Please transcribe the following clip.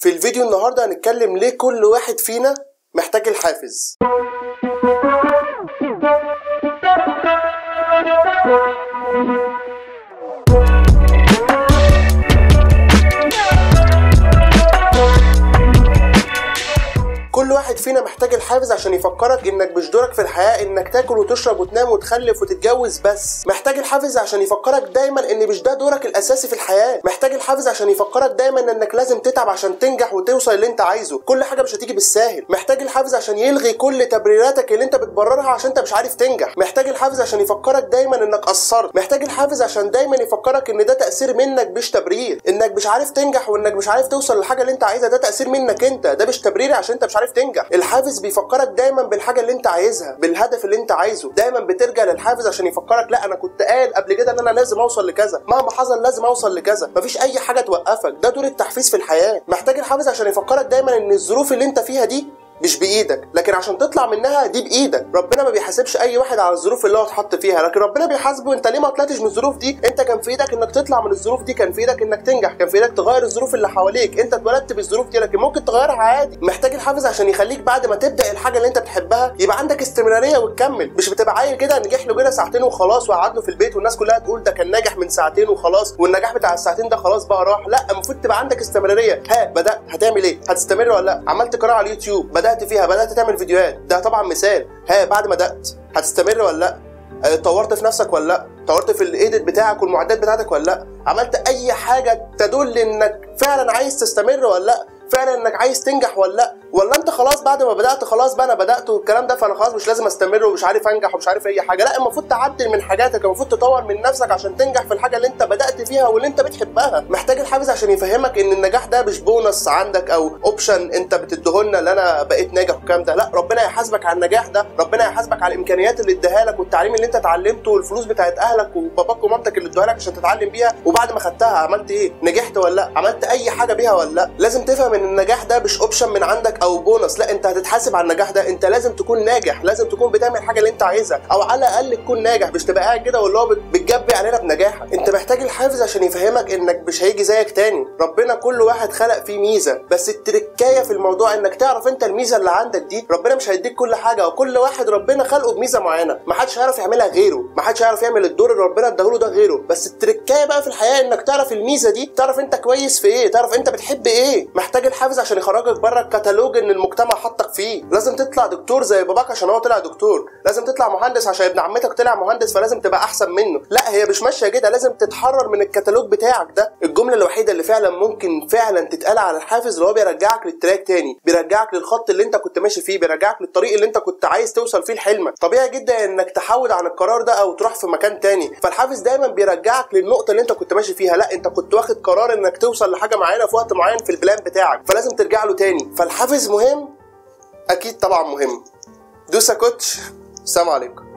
في الفيديو النهاردة هنتكلم ليه كل واحد فينا محتاج الحافز. كل واحد فينا محتاج الحافز عشان يفكرك انك مش دورك في الحياة انك تاكل وتشرب وتنام وتخلف وتتجوز بس. محتاج الحافز عشان يفكرك دايما ان مش ده دورك الاساسي في الحياة. محتاج الحافز عشان يفكرك دايما انك لازم تتعب عشان تنجح وتوصل اللي انت عايزه، كل حاجة مش هتيجي بالساهل. محتاج الحافز عشان يلغي كل تبريراتك اللي انت بتبررها عشان انت مش عارف تنجح. محتاج الحافز عشان يفكرك دايما انك قصرت. محتاج الحافز عشان دايما يفكرك ان ده تأثير منك مش تبرير، انك مش عارف تنجح وانك مش عارف توصل للحاجة اللي انت عايزها ده تأثير منك انت، ده مش تبرير عشان انت مش عارف تنجح. الحافز بيفكرك دايما بالحاجه اللي انت عايزها، بالهدف اللي انت عايزه، دايما بترجع للحافز عشان يفكرك لا انا كنت قال قبل كده ان انا لازم اوصل لكذا، مهما حصل لازم اوصل لكذا، مفيش اي حاجه توقفك، ده دور التحفيز في الحياه. محتاج الحافز عشان يفكرك دايما ان الظروف اللي انت فيها دي مش بايدك، لكن عشان تطلع منها دي بايدك. ربنا ما بيحاسبش اي واحد على الظروف اللي هو اتحط فيها، لكن ربنا بيحاسبه انت ليه ما طلعتش من الظروف دي. انت كان في ايدك انك تطلع من الظروف دي، كان في ايدك انك تنجح، كان في ايدك تغير الظروف اللي حواليك، انت اتولدت بالظروف دي لكن ممكن تغيرها عادي. محتاج الحافز عشان يخليك بعد ما تبدا الحاجه اللي انت بتحبها يبقى عندك استمراريه وتكمل، مش بتبقى عيل كده نجح له كده ساعتين وخلاص وقعد له في البيت والناس كلها تقول ده كان ناجح من ساعتين وخلاص والنجاح بتاع الساعتين ده خلاص بقى راح. لا، المفروض تبقى عندك استمراريه. ها بدات، هتعمل ايه؟ هتستمر ولا لا؟ عملت قناه على اليوتيوب بدأت فيها، بدأت تعمل فيديوهات، ده طبعا مثال. ها بعد ما بدأت هتستمر ولا لا؟ اتطورت في نفسك ولا لا؟ اتطورت في الايديت بتاعك والمعدات بتاعتك ولا لا؟ عملت اي حاجه تدل انك فعلا عايز تستمر ولا لا؟ فعلا انك عايز تنجح ولا لا؟ ولا انت خلاص بعد ما بدات خلاص بقى انا بدات والكلام ده فانا خلاص مش لازم استمر ومش عارف انجح ومش عارف اي حاجه. لا، المفروض تعدل من حاجاتك، المفروض تطور من نفسك عشان تنجح في الحاجه اللي انت بدات فيها واللي انت بتحبها. محتاج الحافز عشان يفهمك ان النجاح ده مش بونص عندك او اوبشن انت بتديهولنا اللي انا بقيت ناجح والكلام ده، لا ربنا هيحاسبك على النجاح ده، ربنا هيحاسبك على الامكانيات اللي اداها لك والتعليم اللي انت اتعلمته والفلوس بتاعت اهلك وباباك ومامتك اللي ادوها لك عشان تتعلم بيها. وبعد ما خدتها عملت ايه؟ نجحت ولا لا؟ عملت اي حاجه بيها ولا لا؟ لازم تفهم ان النجاح ده مش اوبشن من عندك او بونص، لا انت هتتحاسب على النجاح ده، انت لازم تكون ناجح، لازم تكون بتعمل الحاجه اللي انت عايزها او على الاقل تكون ناجح، مش تبقى قاعد كده واللي هو بتجبي علينا بنجاحك. انت محتاج الحافز عشان يفهمك انك مش هيجي زيك تاني، ربنا كل واحد خلق فيه ميزه، بس التركايه في الموضوع انك تعرف انت الميزه اللي عندك دي. ربنا مش هيديك كل حاجه، وكل واحد ربنا خلقه بميزه معينه، ما حدش هيعرف يعملها غيره، ما حدش هيعرف يعمل الدور اللي ربنا اداهوله ده غيره. بس التركايه بقى في الحياه انك تعرف الميزه دي، تعرف انت كويس في ايه، تعرف انت بتحب ايه. محتاج الحافز عشان يخرجك بره الكتالوج ان المجتمع حطك فيه، لازم تطلع دكتور زي باباك عشان هو طلع دكتور، لازم تطلع مهندس عشان ابن عمتك طلع مهندس فلازم تبقى احسن منه. لا، هي مش ماشيه كده، لازم تتحرر من الكتالوج بتاعك ده. الجمله الوحيده اللي فعلا ممكن فعلا تتقال على الحافز اللي هو بيرجعك للتراك تاني، بيرجعك للخط اللي انت كنت ماشي فيه، بيرجعك للطريق اللي انت كنت عايز توصل فيه لحلمك. طبيعي جدا انك تحاول عن القرار ده او تروح في مكان تاني، فالحافز دايما بيرجعك للنقطه اللي انت كنت ماشي فيها. لا، انت كنت واخد قرار انك توصل لحاجه معينه في وقت معين في البلان بتاعك، فلازم ترجع له تاني. فالحافز مهم، اكيد طبعا مهم. دوسة كوتش، السلام عليكم.